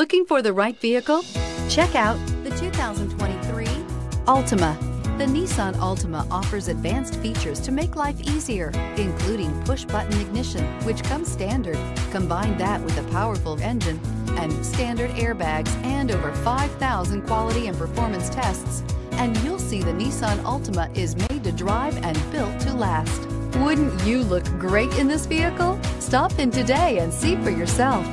Looking for the right vehicle? Check out the 2023 Altima. The Nissan Altima offers advanced features to make life easier, including push-button ignition, which comes standard. Combine that with a powerful engine and standard airbags and over 5,000 quality and performance tests, and you'll see the Nissan Altima is made to drive and built to last. Wouldn't you look great in this vehicle? Stop in today and see for yourself.